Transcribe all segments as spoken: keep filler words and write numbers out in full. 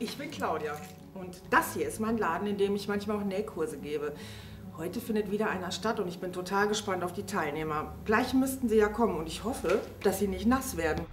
Ich bin Claudia und das hier ist mein Laden, in dem ich manchmal auch Nähkurse gebe. Heute findet wieder einer statt und ich bin total gespannt auf die Teilnehmer. Gleich müssten sie ja kommen und ich hoffe, dass sie nicht nass werden.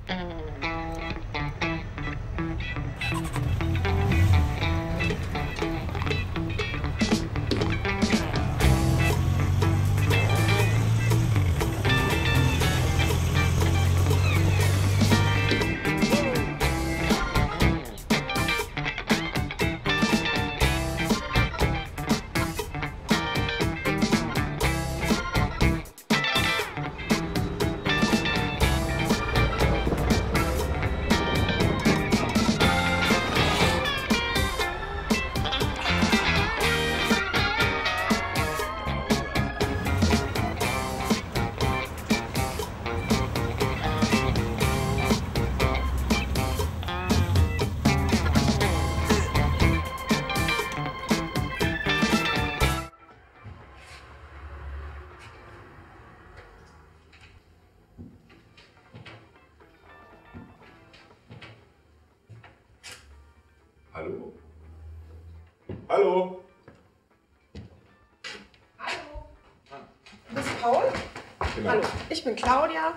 Hallo? Hallo? Hallo? Du bist Paul? Genau. Hallo, ich bin Claudia.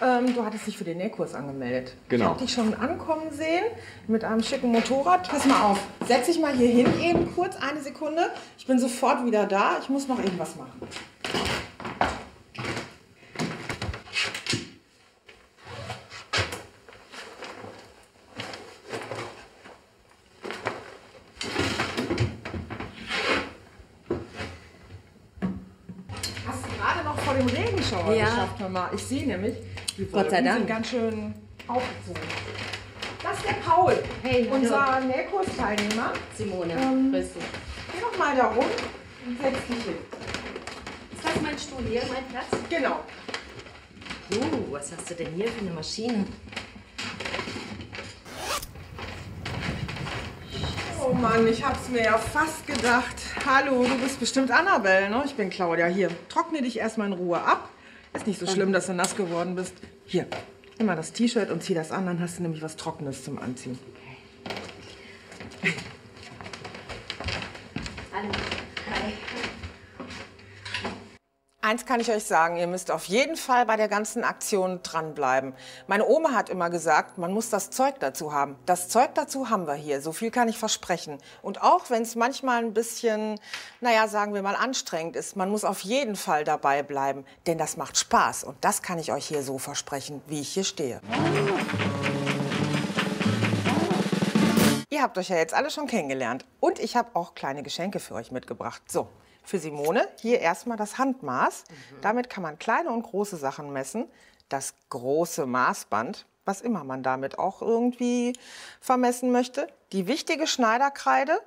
Ähm, du hattest dich für den Nähkurs angemeldet. Genau. Ich habe dich schon ankommen sehen mit einem schicken Motorrad. Pass mal auf, setz dich mal hier hin eben kurz, eine Sekunde. Ich bin sofort wieder da, ich muss noch irgendwas machen. Im Regenschauer ja. geschafft, Mama. Ich sehe nämlich, die Gott sei Dank sind ganz schön aufgezogen. Das ist der Paul, hey, unser Nähkursteilnehmer. Simone, ähm, grüß dich. Geh doch mal da rum und setz dich hin. Ist das mein Stuhl hier, mein Platz? Genau. Uh, was hast du denn hier für eine Maschine? Oh Mann, ich hab's mir ja fast gedacht. Hallo, du bist bestimmt Annabelle, ne? Ich bin Claudia. Hier, trockne dich erstmal in Ruhe ab. Ist nicht so schlimm, dass du nass geworden bist. Hier, nimm mal das T-Shirt und zieh das an, dann hast du nämlich was Trockenes zum Anziehen. Okay. Hallo. Hi. Eins kann ich euch sagen, ihr müsst auf jeden Fall bei der ganzen Aktion dranbleiben. Meine Oma hat immer gesagt, man muss das Zeug dazu haben. Das Zeug dazu haben wir hier, so viel kann ich versprechen. Und auch wenn es manchmal ein bisschen, naja, sagen wir mal anstrengend ist, man muss auf jeden Fall dabei bleiben, denn das macht Spaß. Und das kann ich euch hier so versprechen, wie ich hier stehe. Ihr habt euch ja jetzt alle schon kennengelernt. Und ich habe auch kleine Geschenke für euch mitgebracht. So. Für Simone hier erstmal das Handmaß. Mhm. Damit kann man kleine und große Sachen messen. Das große Maßband, was immer man damit auch irgendwie vermessen möchte. Die wichtige Schneiderkreide,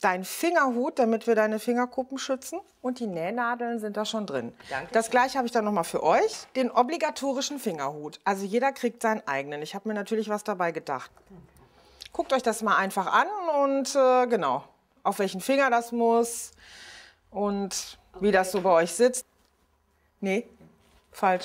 dein Fingerhut, damit wir deine Fingerkuppen schützen. Und die Nähnadeln sind da schon drin. Danke. Das gleiche habe ich dann nochmal für euch. Den obligatorischen Fingerhut. Also jeder kriegt seinen eigenen. Ich habe mir natürlich was dabei gedacht. Guckt euch das mal einfach an und äh, genau, auf welchen Finger das muss. Und wie das so bei euch sitzt. Nee, falsch.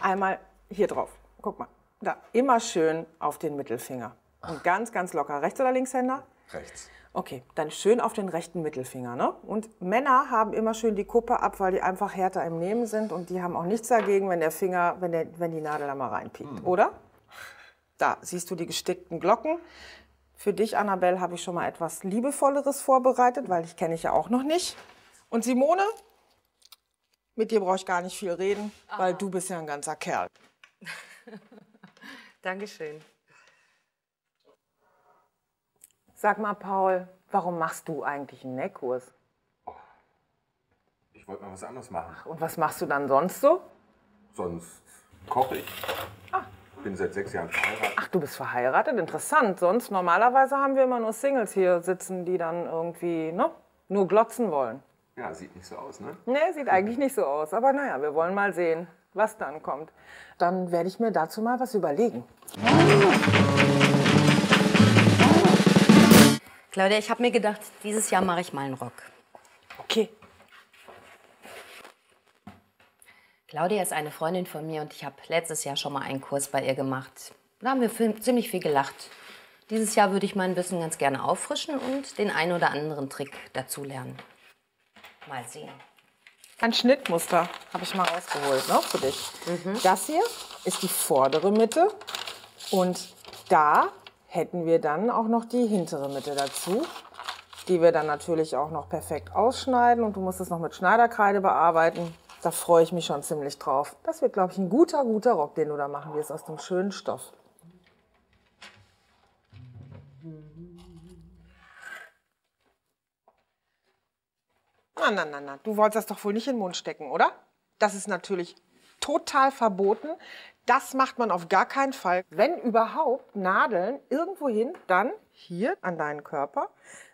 Einmal hier drauf. Guck mal. Da. Immer schön auf den Mittelfinger. Und ganz, ganz locker. Rechts- oder Linkshänder? Rechts. Okay, dann schön auf den rechten Mittelfinger. Ne? Und Männer haben immer schön die Kuppe ab, weil die einfach härter im Nehmen sind. Und die haben auch nichts dagegen, wenn der Finger, wenn, der, wenn die Nadel da mal reinpiekt. Hm. Oder? Da siehst du die gestickten Glocken. Für dich, Annabelle, habe ich schon mal etwas Liebevolleres vorbereitet, weil ich kenne ich ja auch noch nicht. Und Simone, mit dir brauche ich gar nicht viel reden, Aha. weil du bist ja ein ganzer Kerl. Dankeschön. Sag mal, Paul, warum machst du eigentlich einen Nähkurs? Ich wollte mal was anderes machen. Ach, und was machst du dann sonst so? Sonst koche ich. Ah. Ich bin seit sechs Jahren verheiratet. Ach, du bist verheiratet? Interessant. Sonst normalerweise haben wir immer nur Singles hier sitzen, die dann irgendwie ne, nur glotzen wollen. Ja, sieht nicht so aus, ne? Ne, sieht eigentlich nicht so aus. Aber naja, wir wollen mal sehen, was dann kommt. Dann werde ich mir dazu mal was überlegen. Claudia, ich habe mir gedacht, dieses Jahr mache ich mal einen Rock. Okay. Claudia ist eine Freundin von mir und ich habe letztes Jahr schon mal einen Kurs bei ihr gemacht. Da haben wir ziemlich viel gelacht. Dieses Jahr würde ich mein Wissen ganz gerne auffrischen und den einen oder anderen Trick dazu lernen. Mal sehen. Ein Schnittmuster habe ich mal rausgeholt, ne, für dich. Mhm. Das hier ist die vordere Mitte und da hätten wir dann auch noch die hintere Mitte dazu, die wir dann natürlich auch noch perfekt ausschneiden und du musst es noch mit Schneiderkreide bearbeiten. Da freue ich mich schon ziemlich drauf. Das wird, glaube ich, ein guter, guter Rock, den du da machen wirst, aus dem schönen Stoff. Na, na, na, na, du wolltest das doch wohl nicht in den Mund stecken, oder? Das ist natürlich total verboten. Das macht man auf gar keinen Fall. Wenn überhaupt Nadeln irgendwohin, dann hier an deinen Körper,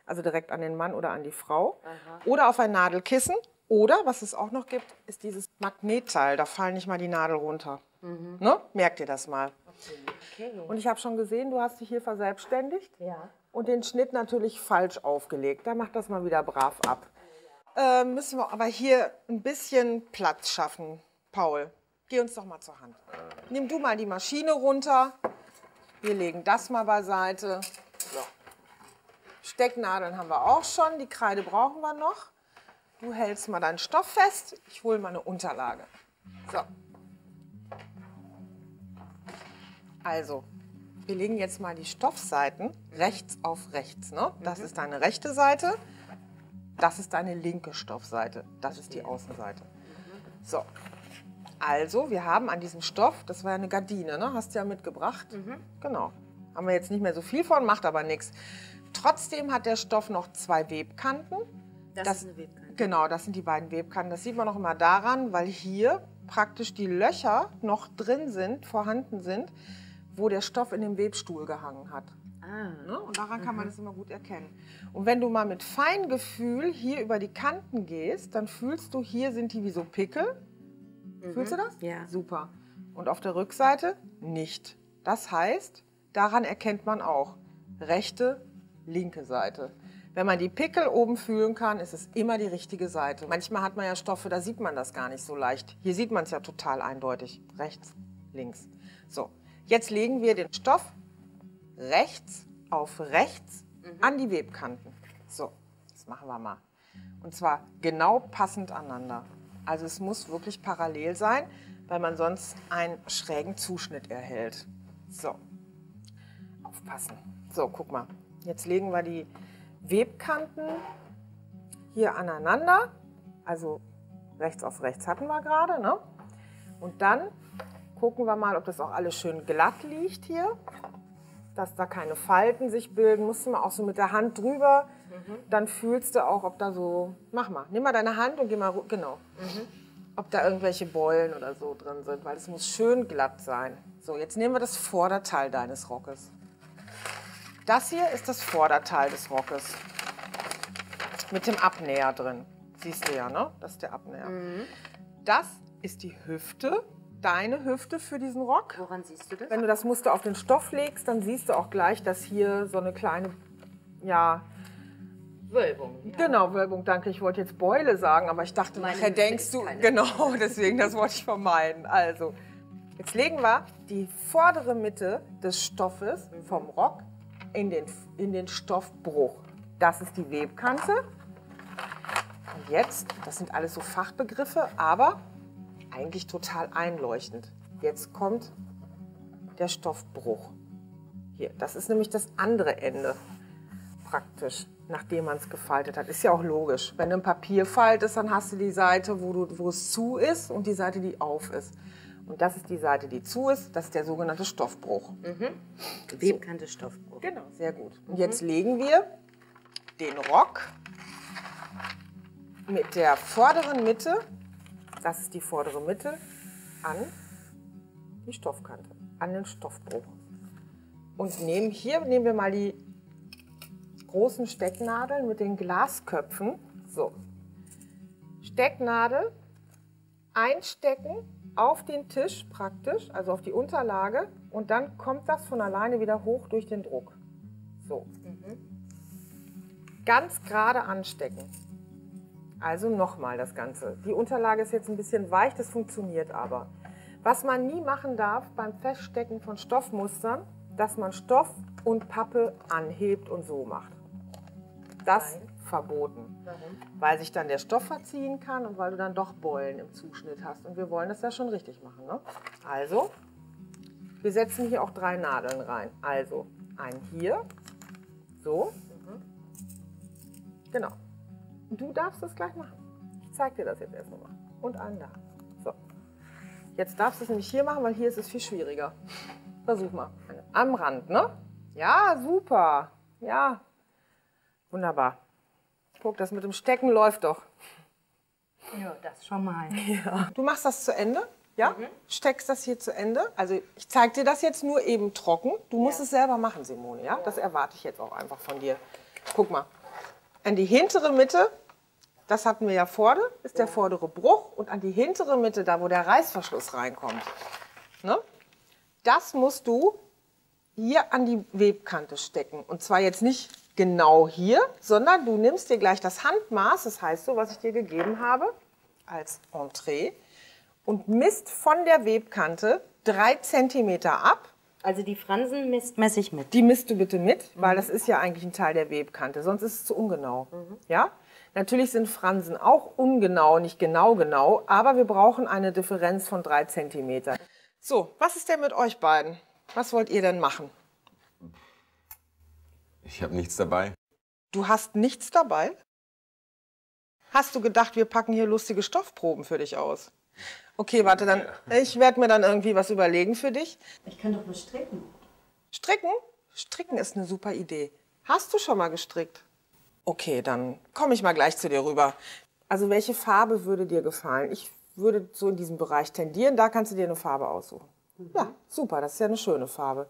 also direkt an den Mann oder an die Frau. Aha. Oder auf ein Nadelkissen. Oder, was es auch noch gibt, ist dieses Magnetteil. Da fallen nicht mal die Nadel runter. Mhm. Ne? Merkt ihr das mal. Okay. Okay. Und ich habe schon gesehen, du hast dich hier verselbstständigt. Ja. Und den Schnitt natürlich falsch aufgelegt. Da macht das mal wieder brav ab. Äh, müssen wir aber hier ein bisschen Platz schaffen, Paul. Geh uns doch mal zur Hand. Nimm du mal die Maschine runter. Wir legen das mal beiseite. So. Stecknadeln haben wir auch schon. Die Kreide brauchen wir noch. Du hältst mal deinen Stoff fest. Ich hole mal eine Unterlage. So. Also, wir legen jetzt mal die Stoffseiten rechts auf rechts. Ne? Das mhm. ist deine rechte Seite. Das ist deine linke Stoffseite. Das ist die Außenseite. So. Also, wir haben an diesem Stoff, das war ja eine Gardine, ne? Hast du ja mitgebracht. Mhm. Genau. Haben wir jetzt nicht mehr so viel von, macht aber nichts. Trotzdem hat der Stoff noch zwei Webkanten. Das, das ist eine Webkante. Genau, das sind die beiden Webkanten. Das sieht man noch immer daran, weil hier praktisch die Löcher noch drin sind, vorhanden sind, wo der Stoff in dem Webstuhl gehangen hat. Ah. Ne? Und daran mhm. kann man das immer gut erkennen. Und wenn du mal mit Feingefühl hier über die Kanten gehst, dann fühlst du, hier sind die wie so Pickel. Mhm. Fühlst du das? Ja. Super. Und auf der Rückseite nicht. Das heißt, daran erkennt man auch rechte, linke Seite. Wenn man die Pickel oben fühlen kann, ist es immer die richtige Seite. Manchmal hat man ja Stoffe, da sieht man das gar nicht so leicht. Hier sieht man es ja total eindeutig. Rechts, links. So, jetzt legen wir den Stoff rechts auf rechts mhm. an die Webkanten. So, das machen wir mal. Und zwar genau passend aneinander. Also es muss wirklich parallel sein, weil man sonst einen schrägen Zuschnitt erhält. So, aufpassen. So, guck mal. Jetzt legen wir die Webkanten hier aneinander. Also rechts auf rechts hatten wir gerade, ne? Und dann gucken wir mal, ob das auch alles schön glatt liegt hier. Dass da keine Falten sich bilden. Musst du mal auch so mit der Hand drüber. Mhm. Dann fühlst du auch, ob da so, mach mal, nimm mal deine Hand und geh mal, genau, mhm. ob da irgendwelche Beulen oder so drin sind, weil es muss schön glatt sein. So, jetzt nehmen wir das Vorderteil deines Rockes. Das hier ist das Vorderteil des Rockes mit dem Abnäher drin. Siehst du ja, ne? Das ist der Abnäher. Mhm. Das ist die Hüfte, deine Hüfte für diesen Rock. Woran siehst du das? Wenn du das Muster auf den Stoff legst, dann siehst du auch gleich, dass hier so eine kleine, ja, Wölbung. Ja. Genau, Wölbung, danke. Ich wollte jetzt Beule sagen, aber ich dachte, nachher denkst du, genau, deswegen, das wollte ich vermeiden. Also, jetzt legen wir die vordere Mitte des Stoffes vom Rock in den, in den Stoffbruch. Das ist die Webkante. Und jetzt, das sind alles so Fachbegriffe, aber eigentlich total einleuchtend. Jetzt kommt der Stoffbruch. Hier, das ist nämlich das andere Ende praktisch, nachdem man es gefaltet hat. Ist ja auch logisch. Wenn du ein Papier faltest, dann hast du die Seite, wo, du, wo es zu ist und die Seite, die auf ist. Und das ist die Seite, die zu ist. Das ist der sogenannte Stoffbruch. Mhm. Webkante so. Stoffbruch. Genau, sehr gut. Und mhm. jetzt legen wir den Rock mit der vorderen Mitte, das ist die vordere Mitte, an die Stoffkante, an den Stoffbruch. Und nehmen hier nehmen wir mal die großen Stecknadeln mit den Glasköpfen. So, Stecknadel einstecken auf den Tisch praktisch, also auf die Unterlage, und dann kommt das von alleine wieder hoch durch den Druck. So, mhm. ganz gerade anstecken. Also nochmal das Ganze. Die Unterlage ist jetzt ein bisschen weich, das funktioniert aber. Was man nie machen darf beim Feststecken von Stoffmustern, dass man Stoff und Pappe anhebt und so macht. Das Nein. verboten. Warum? Weil sich dann der Stoff verziehen kann und weil du dann doch Beulen im Zuschnitt hast. Und wir wollen das ja schon richtig machen, ne? Also, wir setzen hier auch drei Nadeln rein. Also, einen hier, so. Mhm. Genau. Du darfst das gleich machen. Ich zeige dir das jetzt erst nochmal. Und einen da. So. Jetzt darfst du es nämlich hier machen, weil hier ist es viel schwieriger. Versuch mal. Am Rand, ne? Ja, super. Ja. Wunderbar. Guck, das mit dem Stecken läuft doch. Ja, das schon mal. Ja. Du machst das zu Ende, ja? Mhm. Steckst das hier zu Ende. Also ich zeige dir das jetzt nur eben trocken. Du musst ja. es selber machen, Simone, ja? ja? Das erwarte ich jetzt auch einfach von dir. Guck mal, an die hintere Mitte, das hatten wir ja vorne, ist ja. der vordere Bruch. Und an die hintere Mitte, da wo der Reißverschluss reinkommt, ne? Das musst du hier an die Webkante stecken. Und zwar jetzt nicht genau hier, sondern du nimmst dir gleich das Handmaß, das heißt so, was ich dir gegeben habe, als Entree und misst von der Webkante drei Zentimeter ab. Also die Fransen misst, messe ich mit? Die misst du bitte mit, mhm. weil das ist ja eigentlich ein Teil der Webkante, sonst ist es zu ungenau. Mhm. Ja? Natürlich sind Fransen auch ungenau, nicht genau genau, aber wir brauchen eine Differenz von drei Zentimeter. So, was ist denn mit euch beiden? Was wollt ihr denn machen? Ich habe nichts dabei. Du hast nichts dabei? Hast du gedacht, wir packen hier lustige Stoffproben für dich aus? Okay, warte, dann. Ich werde mir dann irgendwie was überlegen für dich. Ich kann doch mal stricken. Stricken? Stricken ist eine super Idee. Hast du schon mal gestrickt? Okay, dann komme ich mal gleich zu dir rüber. Also welche Farbe würde dir gefallen? Ich würde so in diesem Bereich tendieren. Da kannst du dir eine Farbe aussuchen. Mhm. Ja, super, das ist ja eine schöne Farbe.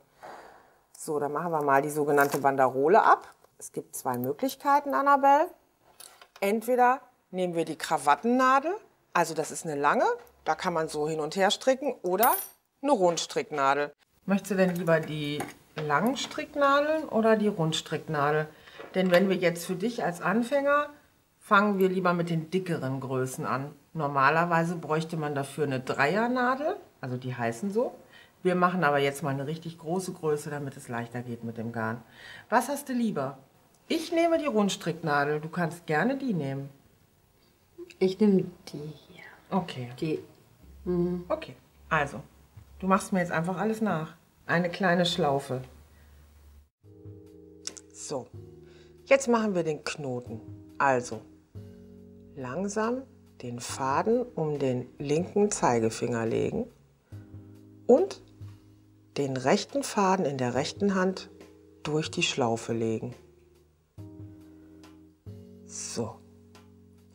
So, dann machen wir mal die sogenannte Banderole ab. Es gibt zwei Möglichkeiten, Annabelle. Entweder nehmen wir die Krawattennadel, also das ist eine lange, da kann man so hin und her stricken, oder eine Rundstricknadel. Möchtest du denn lieber die langen Stricknadeln oder die Rundstricknadel? Denn wenn wir jetzt für dich als Anfänger, fangen wir lieber mit den dickeren Größen an. Normalerweise bräuchte man dafür eine Dreiernadel, also die heißen so. Wir machen aber jetzt mal eine richtig große Größe, damit es leichter geht mit dem Garn. Was hast du lieber? Ich nehme die Rundstricknadel. Du kannst gerne die nehmen. Ich nehme die hier. Okay. Die. Mhm. Okay. Also, du machst mir jetzt einfach alles nach. Eine kleine Schlaufe. So. Jetzt machen wir den Knoten. Also, langsam den Faden um den linken Zeigefinger legen und den rechten Faden in der rechten Hand durch die Schlaufe legen. So,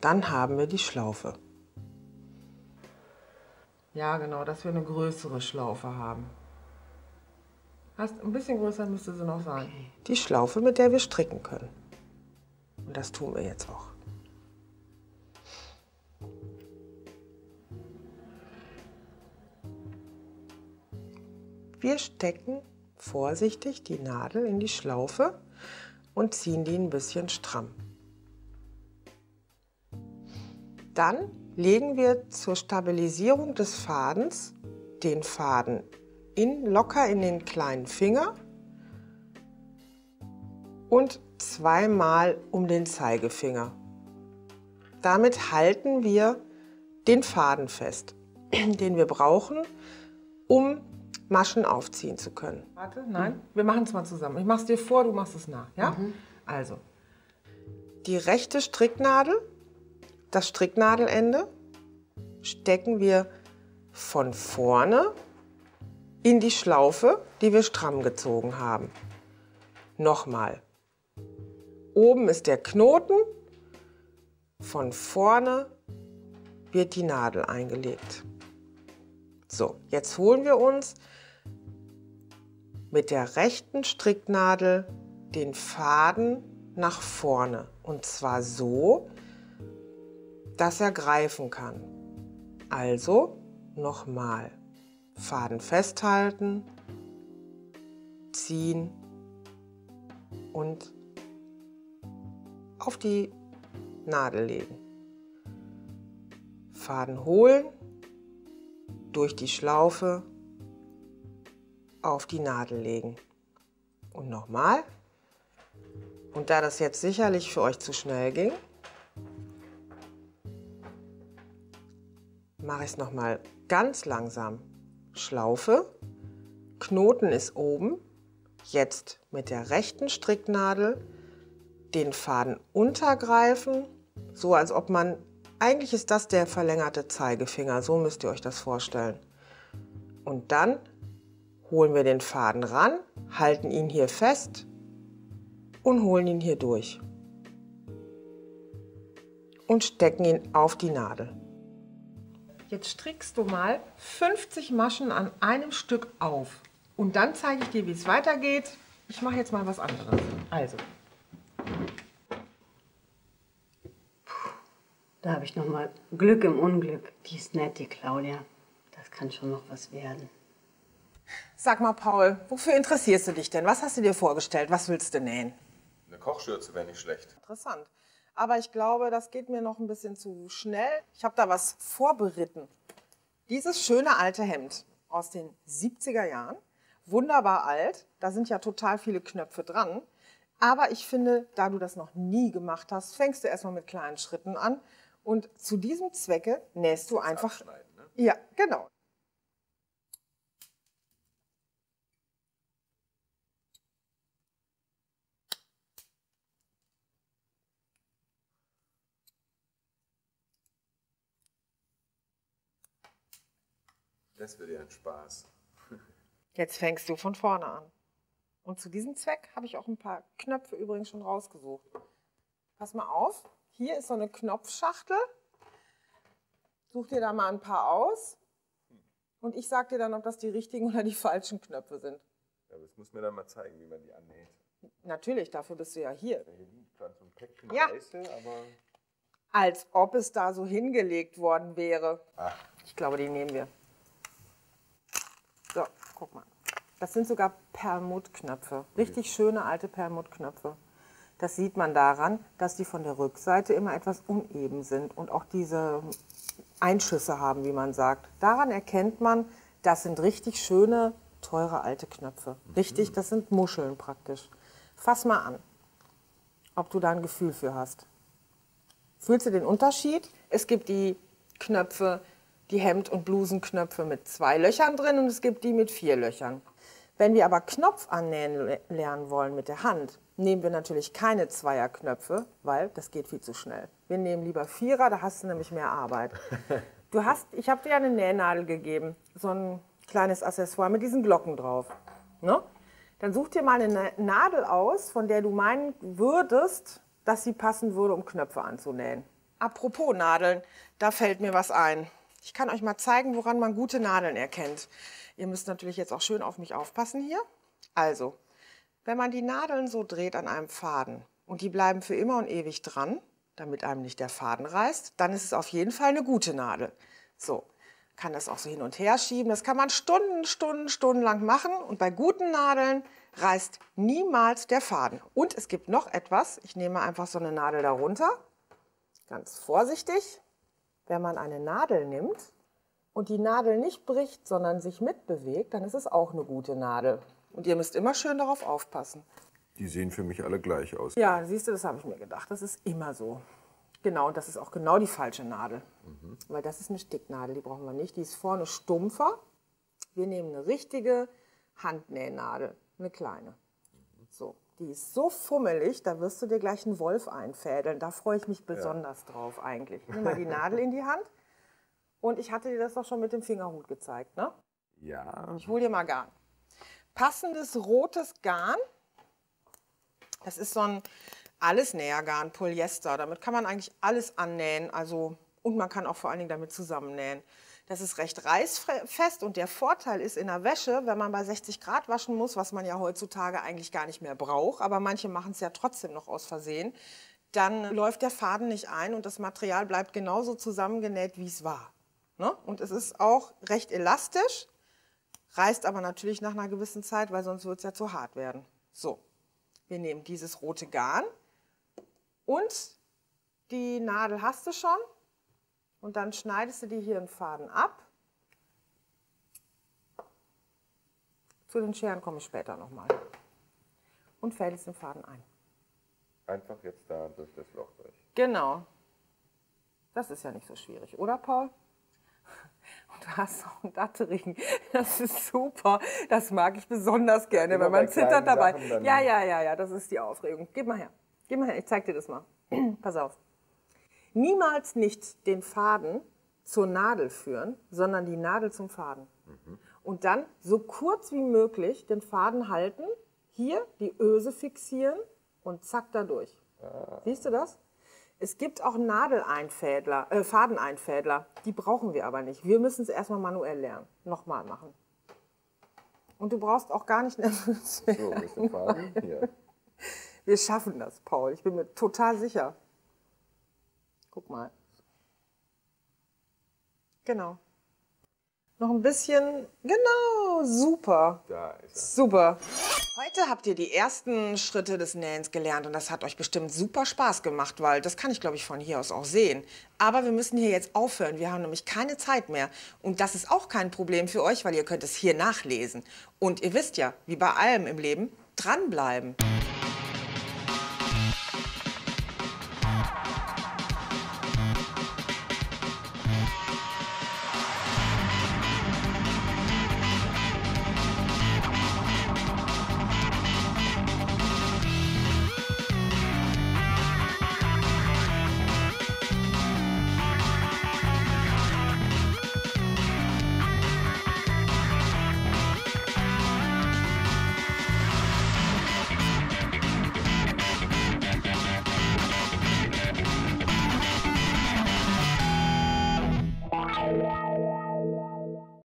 dann haben wir die Schlaufe. Ja, genau, dass wir eine größere Schlaufe haben. Hast ein bisschen größer müsste sie noch sein. Okay. Die Schlaufe, mit der wir stricken können. Und das tun wir jetzt auch. Wir stecken vorsichtig die Nadel in die Schlaufe und ziehen die ein bisschen stramm. Dann legen wir zur Stabilisierung des Fadens den Faden in, locker in den kleinen Finger und zweimal um den Zeigefinger. Damit halten wir den Faden fest, den wir brauchen, um Maschen aufziehen zu können. Warte, nein, mhm. wir machen es mal zusammen. Ich mache es dir vor, du machst es nach, ja? Mhm. Also, die rechte Stricknadel, das Stricknadelende, stecken wir von vorne in die Schlaufe, die wir stramm gezogen haben. Nochmal. Oben ist der Knoten, von vorne wird die Nadel eingelegt. So, jetzt holen wir uns mit der rechten Stricknadel den Faden nach vorne. Und zwar so, dass er greifen kann. Also nochmal. Faden festhalten, ziehen und auf die Nadel legen. Faden holen. Durch die Schlaufe auf die Nadel legen. und nochmal. Und da das jetzt sicherlich für euch zu schnell ging, mache ich es nochmal ganz langsam. Schlaufe, Knoten ist oben, jetzt mit der rechten Stricknadel den Faden untergreifen, so als ob man, eigentlich ist das der verlängerte Zeigefinger, so müsst ihr euch das vorstellen. Und dann holen wir den Faden ran, halten ihn hier fest und holen ihn hier durch. Und stecken ihn auf die Nadel. Jetzt strickst du mal fünfzig Maschen an einem Stück auf. Und dann zeige ich dir, wie es weitergeht. Ich mache jetzt mal was anderes. Also. Da habe ich nochmal Glück im Unglück. Die ist nett, die Claudia. Das kann schon noch was werden. Sag mal, Paul, wofür interessierst du dich denn? Was hast du dir vorgestellt? Was willst du nähen? Eine Kochschürze wäre nicht schlecht. Interessant. Aber ich glaube, das geht mir noch ein bisschen zu schnell. Ich habe da was vorberitten. Dieses schöne alte Hemd aus den siebziger Jahren. Wunderbar alt. Da sind ja total viele Knöpfe dran. Aber ich finde, da du das noch nie gemacht hast, fängst du erstmal mit kleinen Schritten an. Und zu diesem Zwecke nähst du einfach... Abschneiden, ne? Ja, genau. Das wird ja ein Spaß. Jetzt fängst du von vorne an. Und zu diesem Zweck habe ich auch ein paar Knöpfe übrigens schon rausgesucht. Pass mal auf, hier ist so eine Knopfschachtel. Such dir da mal ein paar aus. Und ich sage dir dann, ob das die richtigen oder die falschen Knöpfe sind. Ja, aber das muss mir dann mal zeigen, wie man die annäht. Natürlich, dafür bist du ja hier. Ja, aber als ob es da so hingelegt worden wäre. Ach. Ich glaube, die nehmen wir. So, guck mal. Das sind sogar Perlmuttknöpfe. Richtig schöne alte Perlmuttknöpfe. Das sieht man daran, dass die von der Rückseite immer etwas uneben sind und auch diese Einschüsse haben, wie man sagt. Daran erkennt man, das sind richtig schöne, teure alte Knöpfe. Richtig, das sind Muscheln praktisch. Fass mal an, ob du da ein Gefühl für hast. Fühlst du den Unterschied? Es gibt die Knöpfe, die Hemd- und Blusenknöpfe mit zwei Löchern drin und es gibt die mit vier Löchern. Wenn wir aber Knopf annähen lernen wollen mit der Hand, nehmen wir natürlich keine Zweierknöpfe, weil das geht viel zu schnell. Wir nehmen lieber Vierer, da hast du nämlich mehr Arbeit. Du hast, ich habe dir eine Nähnadel gegeben, so ein kleines Accessoire mit diesen Glocken drauf. Ne? Dann such dir mal eine Nadel aus, von der du meinen würdest, dass sie passen würde, um Knöpfe anzunähen. Apropos Nadeln, da fällt mir was ein. Ich kann euch mal zeigen, woran man gute Nadeln erkennt. Ihr müsst natürlich jetzt auch schön auf mich aufpassen hier. Also, wenn man die Nadeln so dreht an einem Faden und die bleiben für immer und ewig dran, damit einem nicht der Faden reißt, dann ist es auf jeden Fall eine gute Nadel. So, kann das auch so hin und her schieben. Das kann man Stunden, Stunden, Stunden lang machen und bei guten Nadeln reißt niemals der Faden. Und es gibt noch etwas. Ich nehme einfach so eine Nadel darunter, ganz vorsichtig. Wenn man eine Nadel nimmt und die Nadel nicht bricht, sondern sich mitbewegt, dann ist es auch eine gute Nadel. Und ihr müsst immer schön darauf aufpassen. Die sehen für mich alle gleich aus. Ja, siehst du, das habe ich mir gedacht. Das ist immer so. Genau, und das ist auch genau die falsche Nadel. Mhm. Weil das ist eine Sticknadel, die brauchen wir nicht. Die ist vorne stumpfer. Wir nehmen eine richtige Handnähnadel, eine kleine. Mhm. So. Die ist so fummelig, da wirst du dir gleich einen Wolf einfädeln. Da freue ich mich besonders ja. drauf eigentlich. Nimm mal die Nadel in die Hand. Und ich hatte dir das doch schon mit dem Fingerhut gezeigt, ne? Ja. Ich hole dir mal Garn. Passendes rotes Garn. Das ist so ein Allesnähergarn, Polyester. Damit kann man eigentlich alles annähen. Also, und man kann auch vor allen Dingen damit zusammennähen. Das ist recht reißfest und der Vorteil ist in der Wäsche, wenn man bei sechzig Grad waschen muss, was man ja heutzutage eigentlich gar nicht mehr braucht, aber manche machen es ja trotzdem noch aus Versehen, dann läuft der Faden nicht ein und das Material bleibt genauso zusammengenäht, wie es war. Ne? Und es ist auch recht elastisch, reißt aber natürlich nach einer gewissen Zeit, weil sonst wird es ja zu hart werden. So, wir nehmen dieses rote Garn und die Nadel hast du schon. Und dann schneidest du dir hier einen Faden ab. Zu den Scheren komme ich später nochmal. und fädelst den Faden ein. Einfach jetzt da durch das Loch durch. Genau. Das ist ja nicht so schwierig, oder Paul? Und du hast auch einen Datterring. Das ist super. Das mag ich besonders gerne, weil man zittert dabei. Ja, ja, ja, ja, das ist die Aufregung. Gib mal her. Gib mal her, ich zeig dir das mal. Pass auf. Niemals nicht den Faden zur Nadel führen, sondern die Nadel zum Faden. Mhm. Und dann so kurz wie möglich den Faden halten, hier die Öse fixieren und zack da durch. Ah. Siehst du das? Es gibt auch Nadeleinfädler, äh, Fadeneinfädler, die brauchen wir aber nicht. Wir müssen es erstmal manuell lernen, nochmal machen. Und du brauchst auch gar nicht nervös werden. So, ein bisschen Faden hier. Wir schaffen das, Paul, ich bin mir total sicher. Guck mal. Genau. Noch ein bisschen, genau, super, da ist er. Super. Heute habt ihr die ersten Schritte des Nähens gelernt und das hat euch bestimmt super Spaß gemacht, weil das kann ich, glaube ich, von hier aus auch sehen. Aber wir müssen hier jetzt aufhören, wir haben nämlich keine Zeit mehr. Und das ist auch kein Problem für euch, weil ihr könnt es hier nachlesen. Und ihr wisst ja, wie bei allem im Leben, dranbleiben.